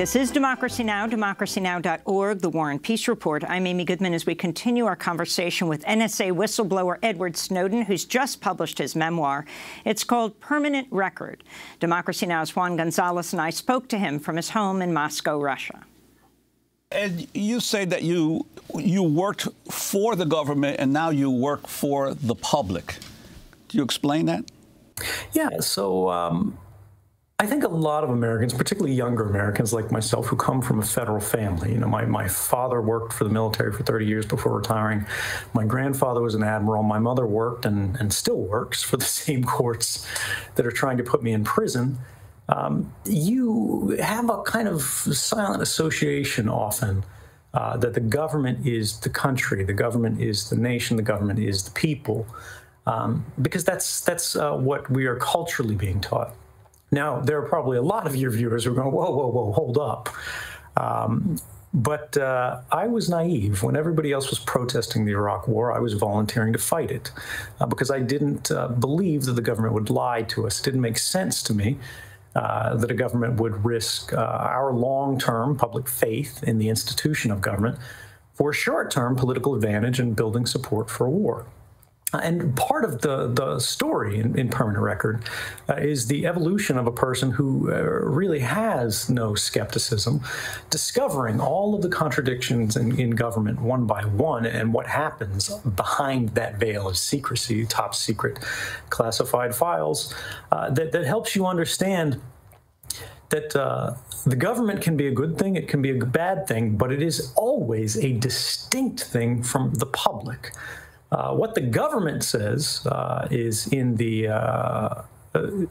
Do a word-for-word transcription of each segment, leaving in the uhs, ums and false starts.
This is Democracy Now!, democracy now dot org, The War and Peace Report. I'm Amy Goodman as we continue our conversation with N S A whistleblower Edward Snowden, who's just published his memoir. It's called Permanent Record. Democracy Now!'s Juan González and I spoke to him from his home in Moscow, Russia. Ed, you say that you, you worked for the government and now you work for the public. Do you explain that? Yeah, so um, I think a lot of Americans, particularly younger Americans like myself, who come from a federal family. You know, my, my father worked for the military for thirty years before retiring. My grandfather was an admiral. My mother worked and, and still works for the same courts that are trying to put me in prison. Um, you have a kind of silent association often uh, that the government is the country, the government is the nation, the government is the people, um, because that's, that's uh, what we are culturally being taught. Now, there are probably a lot of your viewers who are going, whoa, whoa, whoa, hold up. Um, but uh, I was naive. When everybody else was protesting the Iraq War, I was volunteering to fight it uh, because I didn't uh, believe that the government would lie to us. It didn't make sense to me. Uh, that a government would risk uh, our long-term public faith in the institution of government for short-term political advantage and building support for a war. Uh, and part of the, the story in, in Permanent Record uh, is the evolution of a person who uh, really has no skepticism, discovering all of the contradictions in, in government one by one and what happens behind that veil of secrecy, top secret classified files, uh, that, that helps you understand that uh, the government can be a good thing, it can be a bad thing, but it is always a distinct thing from the public. Uh, what the government says uh, is in the uh,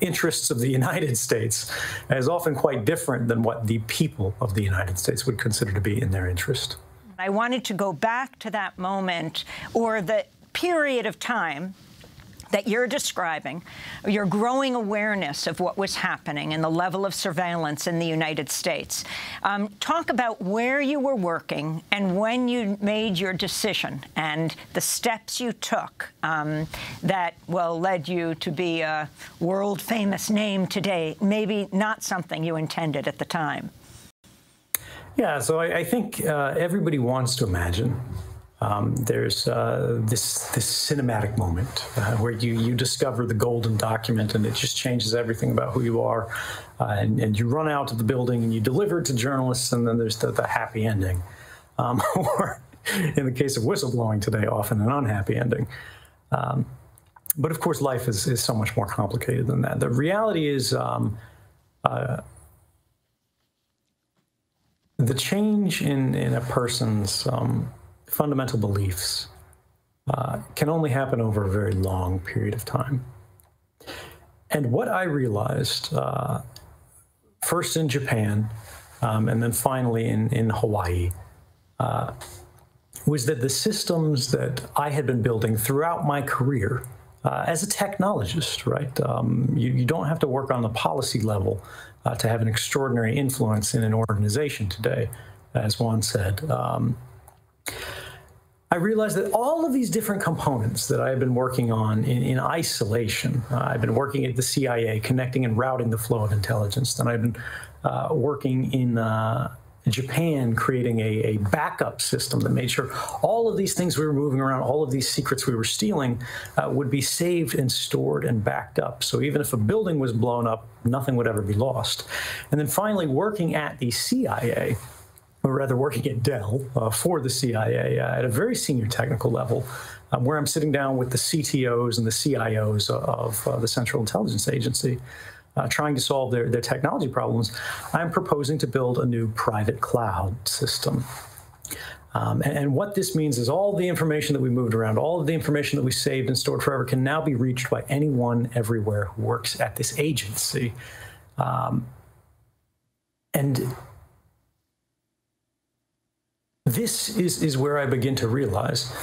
interests of the United States is often quite different than what the people of the United States would consider to be in their interest. I wanted to go back to that moment or the period of time that you're describing, your growing awareness of what was happening and the level of surveillance in the United States. Um, talk about where you were working and when you made your decision and the steps you took um, that, well, led you to be a world-famous name today, maybe not something you intended at the time. Yeah, so I, I think uh, everybody wants to imagine. Um, there's uh, this, this cinematic moment uh, where you, you discover the golden document and it just changes everything about who you are. Uh, and, and you run out of the building and you deliver it to journalists, and then there's the, the happy ending. Um, or in the case of whistleblowing today, often an unhappy ending. Um, but of course, life is, is so much more complicated than that. The reality is um, uh, the change in, in a person's um, fundamental beliefs uh, can only happen over a very long period of time. And what I realized, uh, first in Japan, um, and then finally in, in Hawaii, uh, was that the systems that I had been building throughout my career uh, as a technologist, right? Um, you, you don't have to work on the policy level uh, to have an extraordinary influence in an organization today, as Juan said. Um, I realized that all of these different components that I have been working on in, in isolation, uh, I've been working at the C I A, connecting and routing the flow of intelligence. Then I've been uh, working in uh, Japan, creating a, a backup system that made sure all of these things we were moving around, all of these secrets we were stealing uh, would be saved and stored and backed up. So even if a building was blown up, nothing would ever be lost. And then finally working at the C I A, or rather working at Dell uh, for the C I A uh, at a very senior technical level, um, where I'm sitting down with the C T Os and the C I Os of uh, the Central Intelligence Agency, uh, trying to solve their, their technology problems. I'm proposing to build a new private cloud system. Um, and, and what this means is all the information that we moved around, all of the information that we saved and stored forever can now be reached by anyone everywhere who works at this agency. Um, and This is, is where I begin to realize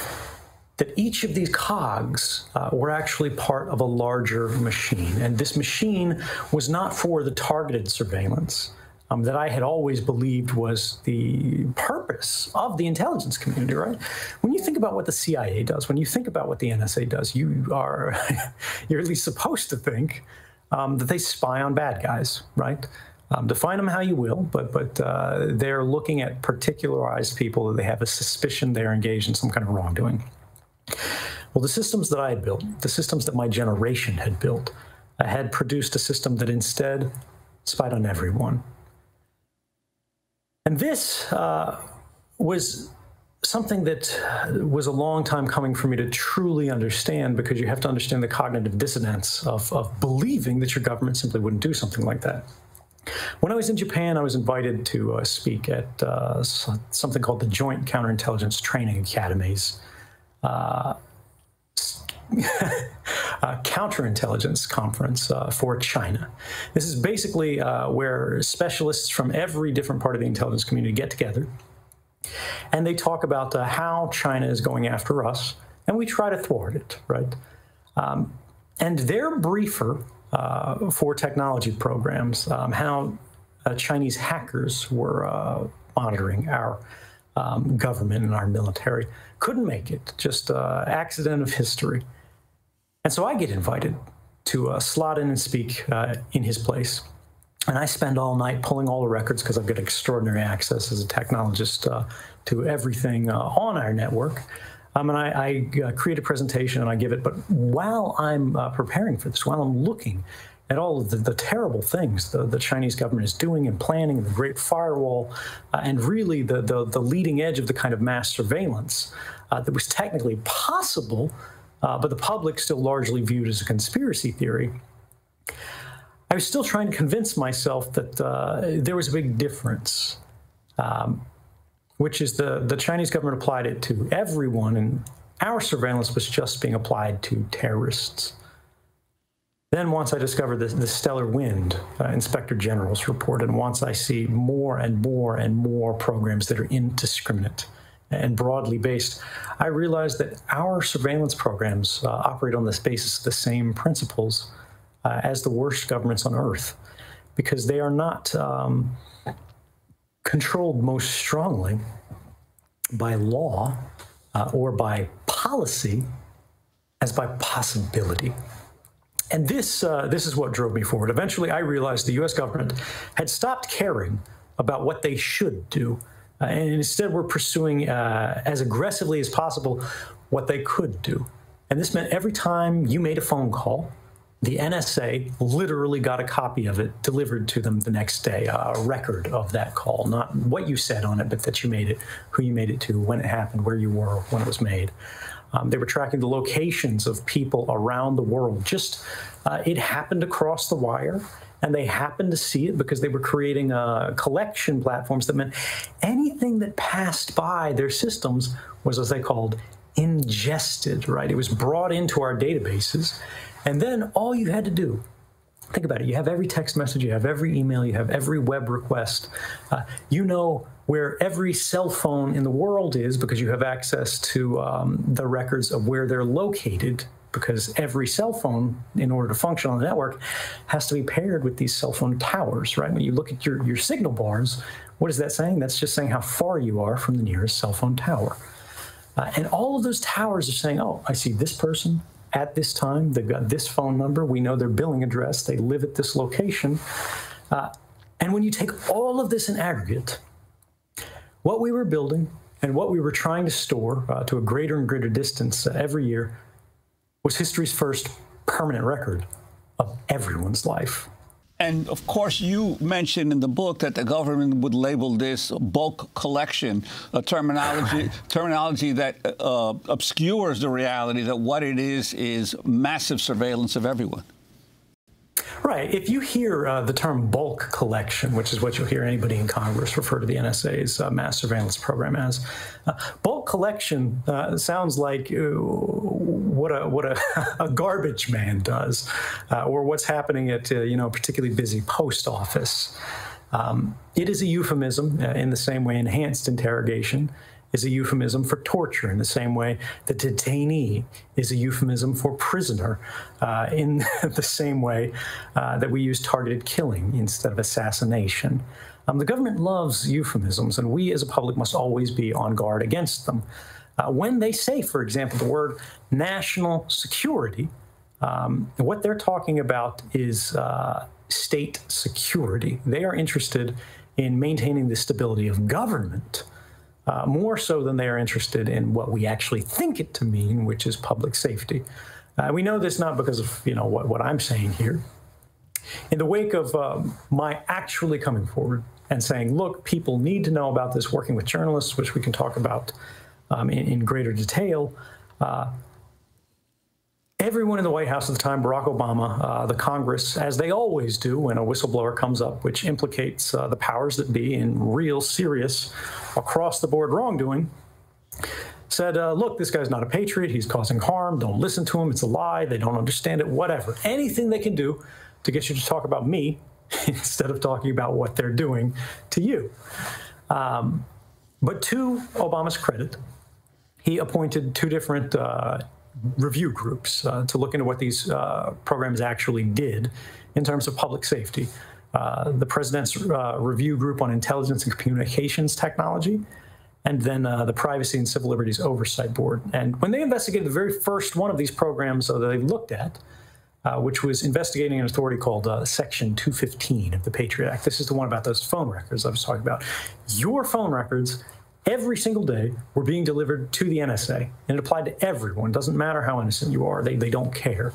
that each of these cogs uh, were actually part of a larger machine. And this machine was not for the targeted surveillance um, that I had always believed was the purpose of the intelligence community, right? When you think about what the C I A does, when you think about what the N S A does, you are, you're at least supposed to think um, that they spy on bad guys, right? Um, define them how you will, but but uh, they're looking at particularized people that they have a suspicion they're engaged in some kind of wrongdoing. Well, the systems that I had built, the systems that my generation had built, I had produced a system that instead spied on everyone. And this uh, was something that was a long time coming for me to truly understand, because you have to understand the cognitive dissonance of, of believing that your government simply wouldn't do something like that. When I was in Japan, I was invited to uh, speak at uh, something called the Joint Counterintelligence Training Academies uh, uh, counterintelligence conference uh, for China. This is basically uh, where specialists from every different part of the intelligence community get together, and they talk about uh, how China is going after us, and we try to thwart it, right? Um, and their briefer Uh, for technology programs, um, how uh, Chinese hackers were uh, monitoring our um, government and our military. Couldn't make it, just uh, accident of history. And so I get invited to uh, slot in and speak uh, in his place. And I spend all night pulling all the records, because I've got extraordinary access as a technologist uh, to everything uh, on our network. Um, and I, I uh, create a presentation and I give it, but while I'm uh, preparing for this, while I'm looking at all of the, the terrible things the, the Chinese government is doing and planning, the Great Firewall, uh, and really the, the, the leading edge of the kind of mass surveillance uh, that was technically possible, uh, but the public still largely viewed as a conspiracy theory, I was still trying to convince myself that uh, there was a big difference. Um, which is the, the Chinese government applied it to everyone, and our surveillance was just being applied to terrorists. Then once I discovered this, the Stellar Wind, uh, Inspector General's report, and once I see more and more and more programs that are indiscriminate and broadly based, I realized that our surveillance programs uh, operate on this basis of the same principles uh, as the worst governments on Earth, because they are not um, controlled most strongly by law uh, or by policy as by possibility. And this, uh, this is what drove me forward. Eventually, I realized the U S government had stopped caring about what they should do, uh, and instead were pursuing uh, as aggressively as possible what they could do. And this meant every time you made a phone call, the N S A literally got a copy of it delivered to them the next day, a record of that call, not what you said on it, but that you made it, who you made it to, when it happened, where you were, when it was made. Um, they were tracking the locations of people around the world. Just uh, it happened across the wire, and they happened to see it because they were creating uh, collection platforms that meant anything that passed by their systems was, as they called, ingested, right? It was brought into our databases. And then all you had to do, think about it, you have every text message, you have every email, you have every web request. Uh, you know where every cell phone in the world is because you have access to um, the records of where they're located, because every cell phone, in order to function on the network, has to be paired with these cell phone towers, right? When you look at your, your signal bars, what is that saying? That's just saying how far you are from the nearest cell phone tower. Uh, and all of those towers are saying, oh, I see this person at this time, they've got this phone number, we know their billing address, they live at this location. Uh, and when you take all of this in aggregate, what we were building and what we were trying to store uh, to a greater and greater distance uh, every year was history's first permanent record of everyone's life. And, of course, you mentioned in the book that the government would label this bulk collection, a terminology terminology that uh, obscures the reality that what it is is massive surveillance of everyone. Right. If you hear uh, the term bulk collection, which is what you'll hear anybody in Congress refer to the N S A's uh, mass surveillance program as, uh, bulk collection uh, sounds like uh, what a what a, a garbage man does, uh, or what's happening at uh, you know, a particularly busy post office. Um, it is a euphemism uh, in the same way enhanced interrogation is a euphemism for torture, in the same way the detainee is a euphemism for prisoner, uh, in the same way uh, that we use targeted killing instead of assassination. Um, the government loves euphemisms, and we as a public must always be on guard against them. Uh, when they say, for example, the word national security, um, what they're talking about is uh, state security. They are interested in maintaining the stability of government, uh, more so than they are interested in what we actually think it to mean, which is public safety. Uh, we know this not because of, you know, what, what I'm saying here. In the wake of um, my actually coming forward and saying, look, people need to know about this, working with journalists, which we can talk about um, in, in greater detail, uh, everyone in the White House at the time, Barack Obama, uh, the Congress, as they always do when a whistleblower comes up, which implicates uh, the powers that be in real, serious, across-the-board wrongdoing, said, uh, look, this guy's not a patriot, he's causing harm, don't listen to him, it's a lie, they don't understand it, whatever. Anything they can do to get you to talk about me instead of talking about what they're doing to you. Um, but to Obama's credit, he appointed two different uh, review groups uh, to look into what these uh, programs actually did in terms of public safety. Uh, the President's uh, Review Group on Intelligence and Communications Technology, and then uh, the Privacy and Civil Liberties Oversight Board. And when they investigated the very first one of these programs uh, that they looked at, uh, which was investigating an authority called uh, Section two fifteen of the Patriot Act. This is the one about those phone records I was talking about. Your phone records every single day were being delivered to the N S A, and it applied to everyone. It doesn't matter how innocent you are. They, they don't care.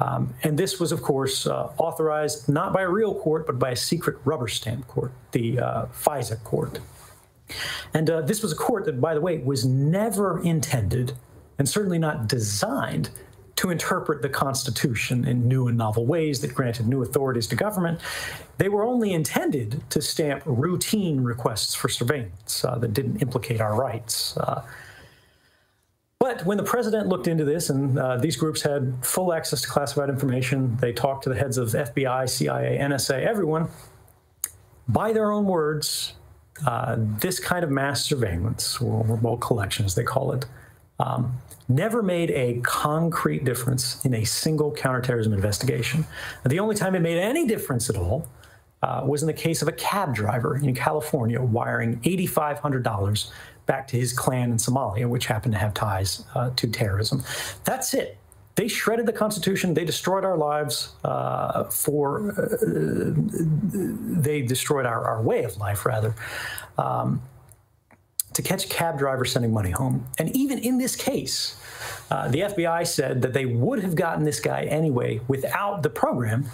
Um, and this was, of course, uh, authorized not by a real court, but by a secret rubber stamp court, the uh, FISA court. And uh, this was a court that, by the way, was never intended and certainly not designed to interpret the Constitution in new and novel ways that granted new authorities to government. They were only intended to stamp routine requests for surveillance uh, that didn't implicate our rights. Uh, but when the President looked into this, and uh, these groups had full access to classified information, they talked to the heads of F B I, C I A, N S A, everyone, by their own words, uh, this kind of mass surveillance, or remote collection as they call it, um, never made a concrete difference in a single counterterrorism investigation. The only time it made any difference at all uh, was in the case of a cab driver in California wiring eight thousand five hundred dollars back to his clan in Somalia, which happened to have ties uh, to terrorism. That's it. They shredded the Constitution. They destroyed our lives uh, for, uh, they destroyed our, our way of life, rather. Um, to catch a cab driver sending money home. And even in this case, uh, the F B I said that they would have gotten this guy anyway without the program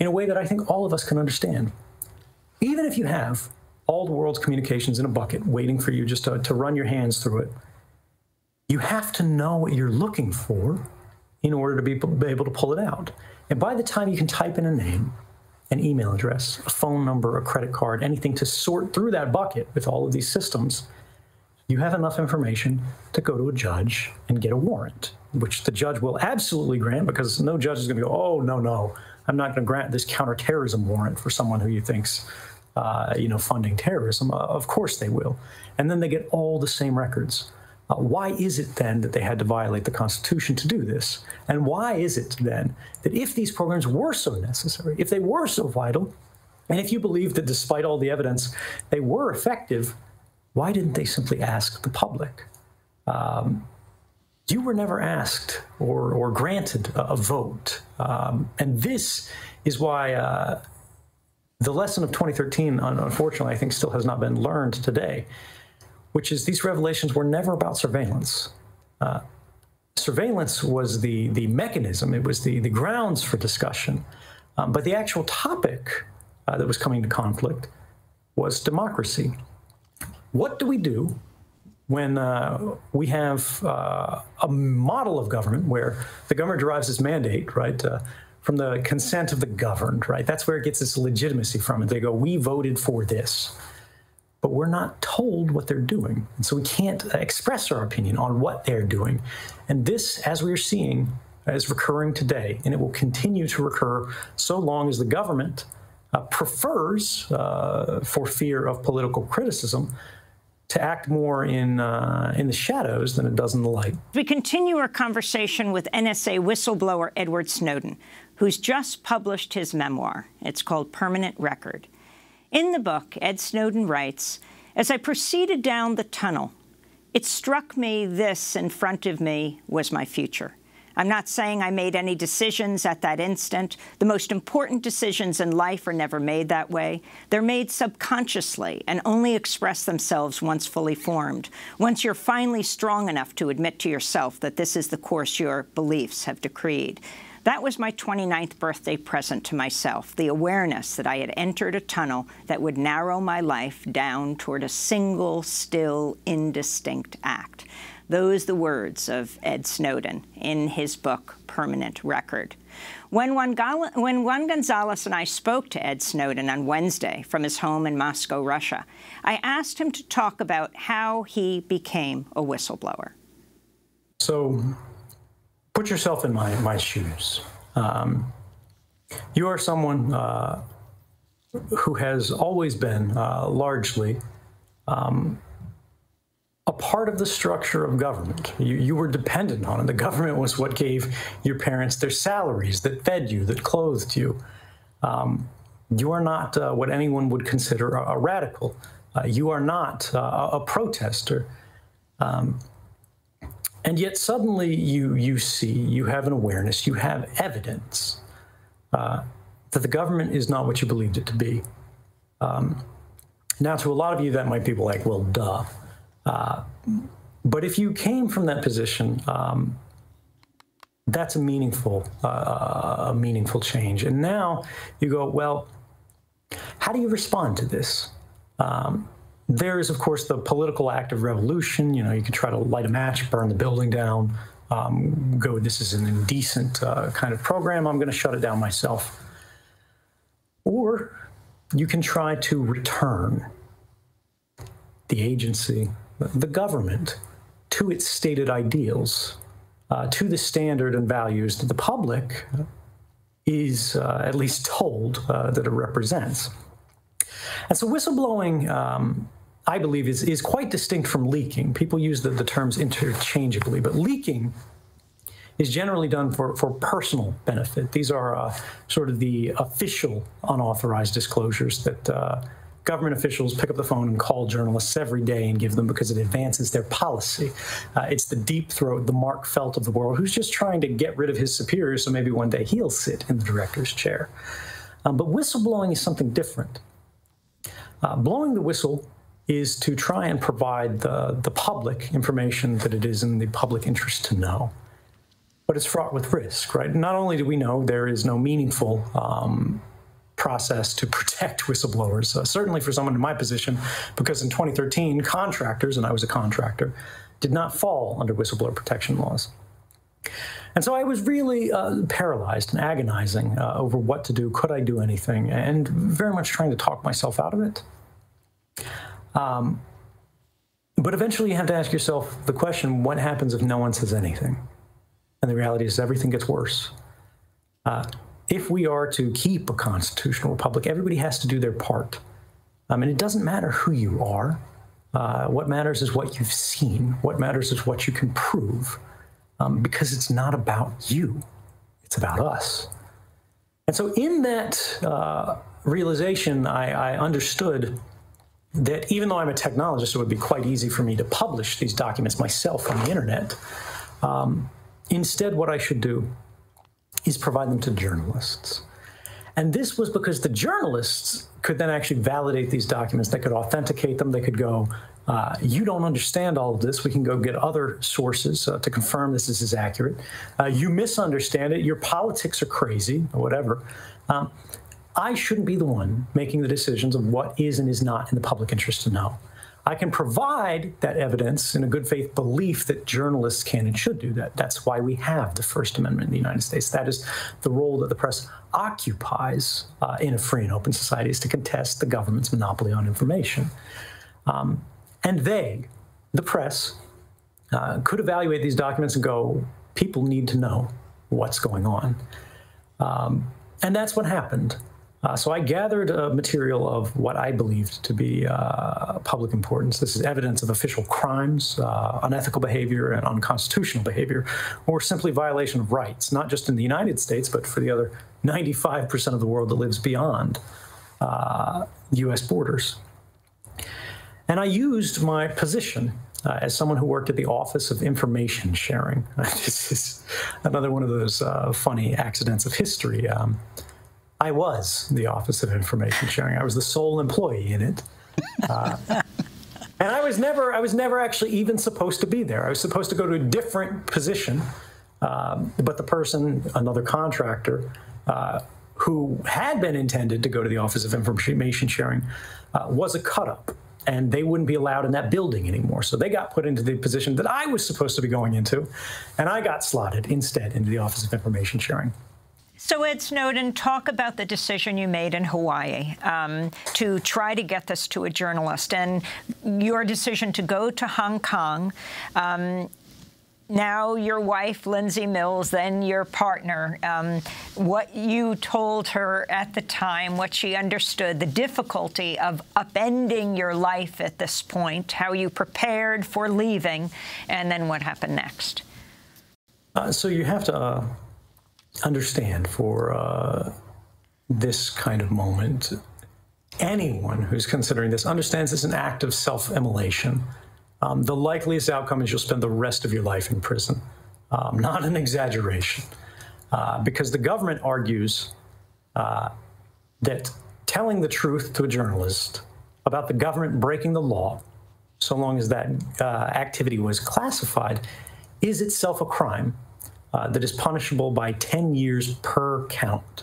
in a way that I think all of us can understand. Even if you have all the world's communications in a bucket waiting for you just to, to run your hands through it, you have to know what you're looking for in order to be, be able to pull it out. And by the time you can type in a name, an email address, a phone number, a credit card, anything to sort through that bucket with all of these systems, you have enough information to go to a judge and get a warrant, which the judge will absolutely grant, because no judge is going to go, oh, no, no, I'm not going to grant this counterterrorism warrant for someone who you think's, uh, you know, funding terrorism. Uh, of course they will. And then they get all the same records. Uh, why is it then that they had to violate the Constitution to do this? And why is it then that if these programs were so necessary, if they were so vital, and if you believe that despite all the evidence, they were effective, why didn't they simply ask the public? Um, you were never asked or, or granted a, a vote. Um, and this is why uh, the lesson of twenty thirteen, unfortunately, I think still has not been learned today, which is these revelations were never about surveillance. Uh, surveillance was the, the mechanism. It was the, the grounds for discussion. Um, but the actual topic uh, that was coming to conflict was democracy. What do we do when uh, we have uh, a model of government where the government derives its mandate, right, uh, from the consent of the governed, right? That's where it gets its legitimacy from. And they go, we voted for this, but we're not told what they're doing. And so we can't express our opinion on what they're doing. And this, as we're seeing, is recurring today, and it will continue to recur so long as the government uh, prefers, uh, for fear of political criticism, to act more in, uh, in the shadows than it does in the light. We continue our conversation with N S A whistleblower Edward Snowden, who's just published his memoir. It's called Permanent Record. In the book, Ed Snowden writes, "As I proceeded down the tunnel, it struck me this in front of me was my future. I'm not saying I made any decisions at that instant. The most important decisions in life are never made that way. They're made subconsciously and only express themselves once fully formed, once you're finally strong enough to admit to yourself that this is the course your beliefs have decreed. That was my twenty-ninth birthday present to myself, the awareness that I had entered a tunnel that would narrow my life down toward a single, still, indistinct act. Those the words of Ed Snowden in his book, Permanent Record. When Juan, when Juan González and I spoke to Ed Snowden on Wednesday from his home in Moscow, Russia, I asked him to talk about how he became a whistleblower. So put yourself in my, my shoes. Um, you are someone uh, who has always been uh, largely um, a part of the structure of government. You, you were dependent on it. The government was what gave your parents their salaries, that fed you, that clothed you. Um, you are not uh, what anyone would consider a, a radical. Uh, you are not uh, a protester. Um, and yet suddenly you, you see, you have an awareness, you have evidence uh, that the government is not what you believed it to be. Um, now, to a lot of you, that might be like, well, duh. Uh, but if you came from that position, um, that's a meaningful, uh, a meaningful change. And now you go, well, how do you respond to this? Um, there is, of course, the political act of revolution. You know, you can try to light a match, burn the building down, um, go, this is an indecent uh, kind of program. I'm going to shut it down myself. Or you can try to return the agency, the government, to its stated ideals, uh, to the standard and values that the public is uh, at least told uh, that it represents. And so whistleblowing, um, I believe, is, is quite distinct from leaking. People use the, the terms interchangeably, but leaking is generally done for, for personal benefit. These are uh, sort of the official unauthorized disclosures that uh, government officials pick up the phone and call journalists every day and give them because it advances their policy. Uh, it's the deep throat, the Mark Felt of the world, who's just trying to get rid of his superiors so maybe one day he'll sit in the director's chair. Um, but whistleblowing is something different. Uh, blowing the whistle is to try and provide the, the public information that it is in the public interest to know. But it's fraught with risk, right? Not only do we know there is no meaningful um, process to protect whistleblowers, uh, certainly for someone in my position, because in twenty thirteen, contractors, and I was a contractor, did not fall under whistleblower protection laws. And so I was really uh, paralyzed and agonizing uh, over what to do, could I do anything, and very much trying to talk myself out of it. Um, but eventually you have to ask yourself the question, what happens if no one says anything? And the reality is everything gets worse. Uh, If we are to keep a constitutional republic, everybody has to do their part. Um, and it doesn't matter who you are. Uh, what matters is what you've seen. What matters is what you can prove, um, because it's not about you. It's about us. And so in that uh, realization, I, I understood that even though I'm a technologist, it would be quite easy for me to publish these documents myself on the internet. Um, instead, what I should do is provide them to journalists. And this was because the journalists could then actually validate these documents. They could authenticate them. They could go, uh, you don't understand all of this. We can go get other sources uh, to confirm this, this is accurate. Uh, you misunderstand it. Your politics are crazy, or whatever. Um, I shouldn't be the one making the decisions of what is and is not in the public interest to know. I can provide that evidence in a good faith belief that journalists can and should do that. That's why we have the First Amendment in the United States. That is the role that the press occupies uh, in a free and open society, is to contest the government's monopoly on information. Um, and they, the press, uh, could evaluate these documents and go, people need to know what's going on. Um, and that's what happened. Uh, so I gathered uh, material of what I believed to be uh, public importance. This is evidence of official crimes, uh, unethical behavior, and unconstitutional behavior, or simply violation of rights, not just in the United States, but for the other ninety-five percent of the world that lives beyond uh, U S borders. And I used my position Uh, as someone who worked at the Office of Information Sharing, this is another one of those uh, funny accidents of history. Um, I was the Office of Information Sharing. I was the sole employee in it. Uh, and I was never, I was never actually even supposed to be there. I was supposed to go to a different position, um, but the person, another contractor, uh, who had been intended to go to the Office of Information Sharing uh, was a cut-up, and they wouldn't be allowed in that building anymore. So they got put into the position that I was supposed to be going into, and I got slotted instead into the Office of Information Sharing. So, Ed Snowden, talk about the decision you made in Hawaii um, to try to get this to a journalist, and your decision to go to Hong Kong. Um, now your wife, Lindsay Mills, then your partner, um, what you told her at the time, what she understood, the difficulty of upending your life at this point, how you prepared for leaving, and then what happened next. Uh, so you have to uh, understand, for uh, this kind of moment, anyone who's considering this understands it's an act of self-immolation. Um, the likeliest outcome is you'll spend the rest of your life in prison. Um, not an exaggeration, uh, because the government argues uh, that telling the truth to a journalist about the government breaking the law, so long as that uh, activity was classified, is itself a crime uh, that is punishable by ten years per count.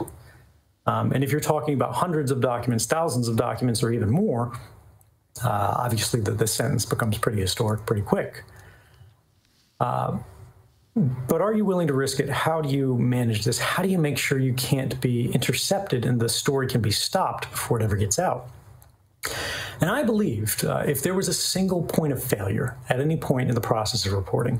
Um, and if you're talking about hundreds of documents, thousands of documents, or even more, Uh, obviously, the, the sentence becomes pretty historic pretty quick. Uh, but are you willing to risk it? How do you manage this? How do you make sure you can't be intercepted and the story can be stopped before it ever gets out? And I believed uh, if there was a single point of failure at any point in the process of reporting,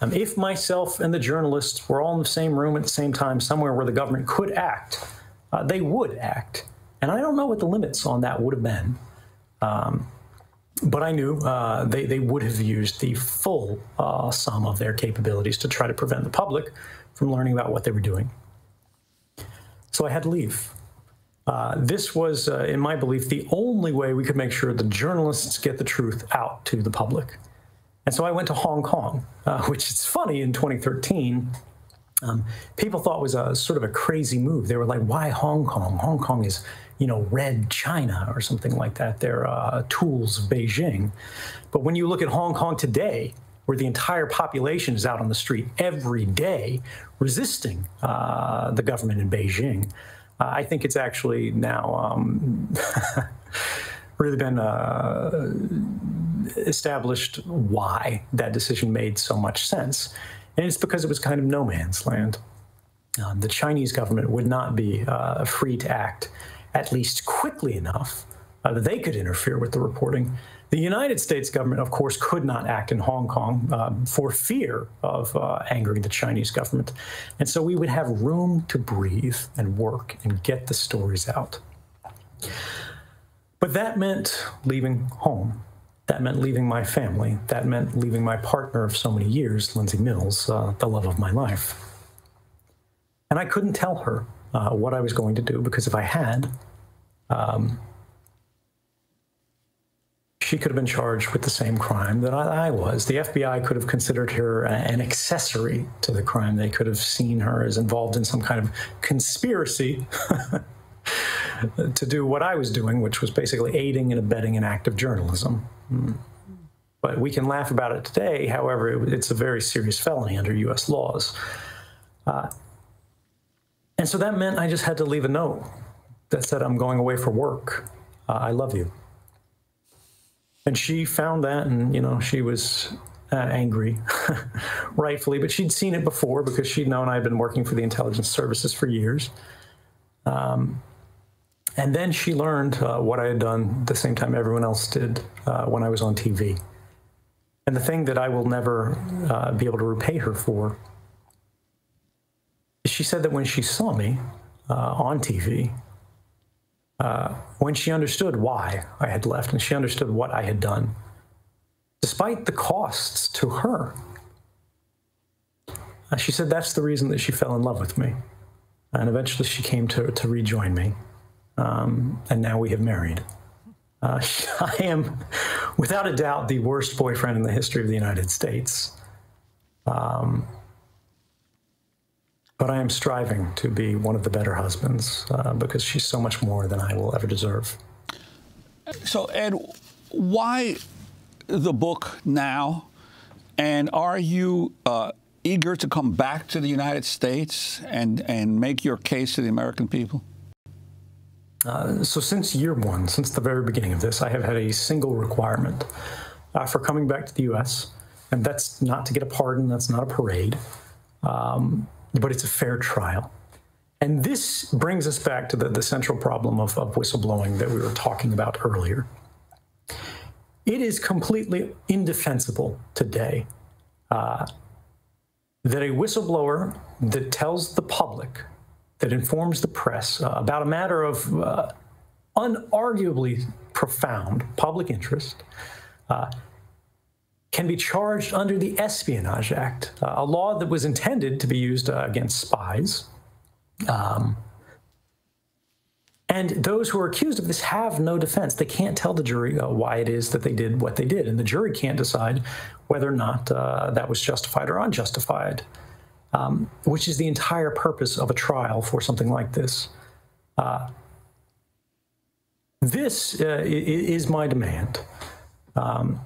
um, if myself and the journalists were all in the same room at the same time, somewhere where the government could act, uh, they would act. And I don't know what the limits on that would have been. Um, but I knew uh, they, they would have used the full uh, sum of their capabilities to try to prevent the public from learning about what they were doing. So I had to leave. Uh, this was, uh, in my belief, the only way we could make sure the journalists get the truth out to the public. And so I went to Hong Kong, uh, which is funny, in twenty thirteen, um, people thought was a sort of a crazy move. They were like, why Hong Kong? Hong Kong is, you know, Red China or something like that. They're uh, tools of Beijing. But when you look at Hong Kong today, where the entire population is out on the street every day resisting uh, the government in Beijing, uh, I think it's actually now um, really been uh, established why that decision made so much sense. And it's because it was kind of no man's land. Uh, the Chinese government would not be uh, free to act, at least quickly enough uh, that they could interfere with the reporting. The United States government, of course, could not act in Hong Kong uh, for fear of uh, angering the Chinese government. And so we would have room to breathe and work and get the stories out. But that meant leaving home. That meant leaving my family. That meant leaving my partner of so many years, Lindsay Mills, uh, the love of my life. And I couldn't tell her Uh, what I was going to do, because if I had, um, she could have been charged with the same crime that I, I was. The F B I could have considered her an accessory to the crime. They could have seen her as involved in some kind of conspiracy to do what I was doing, which was basically aiding and abetting an act of journalism. Mm. But we can laugh about it today. However, it, it's a very serious felony under U S laws. Uh, And so that meant I just had to leave a note that said, I'm going away for work. Uh, I love you. And she found that, and, you know, she was uh, angry, rightfully. But she'd seen it before, because she'd known I'd been working for the intelligence services for years. Um, and then she learned uh, what I had done the same time everyone else did uh, when I was on T V. And the thing that I will never uh, be able to repay her for, she said that when she saw me uh, on T V, uh, when she understood why I had left and she understood what I had done, despite the costs to her, uh, she said that's the reason that she fell in love with me. And eventually she came to, to rejoin me, um, and now we have married. Uh, I am without a doubt, the worst boyfriend in the history of the United States. Um, but I am striving to be one of the better husbands uh, because she's so much more than I will ever deserve. So, Ed, why the book now? And are you uh, eager to come back to the United States and, and make your case to the American people? Uh, so since year one, since the very beginning of this, I have had a single requirement uh, for coming back to the U S, and that's not to get a pardon, that's not a parade, um, but it's a fair trial. And this brings us back to the, the central problem of, of whistleblowing that we were talking about earlier. It is completely indefensible today uh, that a whistleblower that tells the public, that informs the press uh, about a matter of uh, unarguably profound public interest uh, can be charged under the Espionage Act, uh, a law that was intended to be used uh, against spies. Um, and those who are accused of this have no defense. They can't tell the jury uh, why it is that they did what they did, and the jury can't decide whether or not uh, that was justified or unjustified. Um, which is the entire purpose of a trial for something like this. Uh, this uh, is my demand. Um,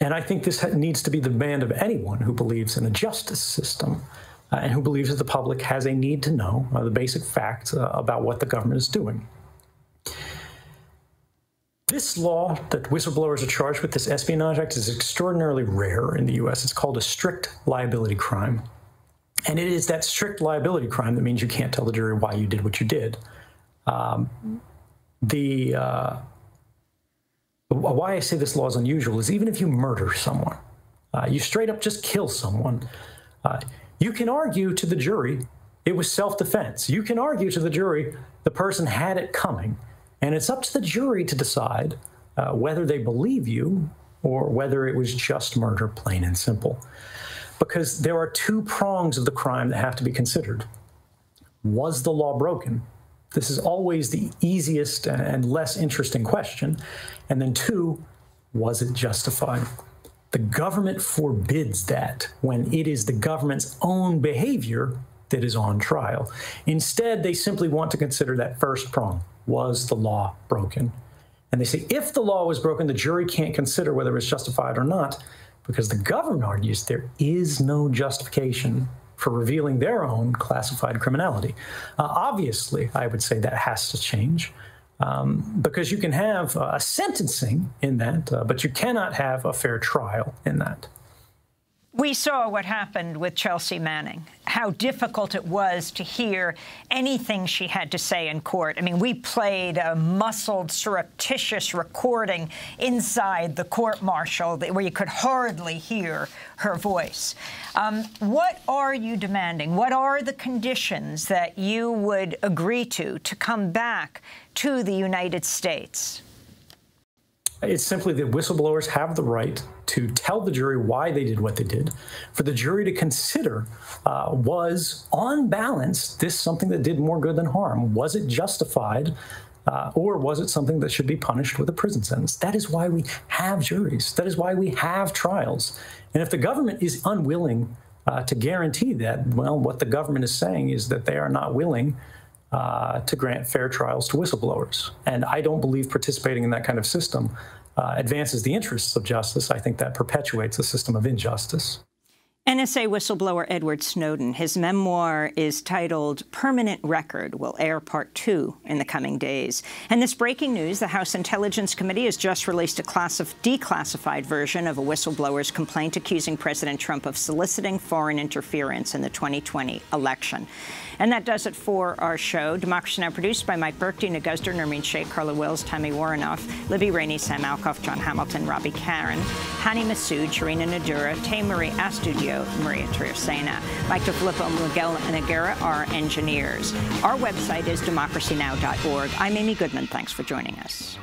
and I think this needs to be the demand of anyone who believes in a justice system uh, and who believes that the public has a need to know uh, the basic facts uh, about what the government is doing. This law that whistleblowers are charged with, this Espionage Act, is extraordinarily rare in the U S. It's called a strict liability crime. And it is that strict liability crime that means you can't tell the jury why you did what you did. Um, the uh, why I say this law is unusual is even if you murder someone, uh, you straight up just kill someone, uh, you can argue to the jury it was self-defense. You can argue to the jury the person had it coming. And it's up to the jury to decide uh, whether they believe you or whether it was just murder, plain and simple. Because there are two prongs of the crime that have to be considered. Was the law broken? This is always the easiest and less interesting question. And then two, was it justified? The government forbids that when it is the government's own behavior that is on trial. Instead, they simply want to consider that first prong. Was the law broken? And they say, if the law was broken, the jury can't consider whether it was justified or not, because the government argues there is no justification for revealing their own classified criminality. Uh, obviously, I would say that has to change, um, because you can have uh, a sentencing in that, uh, but you cannot have a fair trial in that. We saw what happened with Chelsea Manning, how difficult it was to hear anything she had to say in court. I mean, we played a muscled, surreptitious recording inside the court-martial where you could hardly hear her voice. Um, what are you demanding? What are the conditions that you would agree to to come back to the United States? It's simply that whistleblowers have the right to tell the jury why they did what they did, for the jury to consider, uh, was, on balance, this something that did more good than harm? Was it justified, uh, or was it something that should be punished with a prison sentence? That is why we have juries. That is why we have trials. And if the government is unwilling uh, to guarantee that, well, what the government is saying is that they are not willing Uh, to grant fair trials to whistleblowers. And I don't believe participating in that kind of system uh, advances the interests of justice. I think that perpetuates a system of injustice. N S A whistleblower Edward Snowden, his memoir is titled Permanent Record, will air part two in the coming days. And this breaking news, the House Intelligence Committee has just released a declassified version of a whistleblower's complaint accusing President Trump of soliciting foreign interference in the twenty twenty election. And that does it for our show. Democracy Now! Produced by Mike Burke, Dina Guzder, Nermeen Sheikh, Carla Wills, Tammy Warrenoff, Libby Rainey, Sam Alkoff, John Hamilton, Robbie Karen, Hani Massoud, Sharina Nadura, Tay Marie Astudio, Maria Triersaina, Mike DeFilippo, Miguel Nogueira are engineers. Our website is democracy now dot org. I'm Amy Goodman. Thanks for joining us.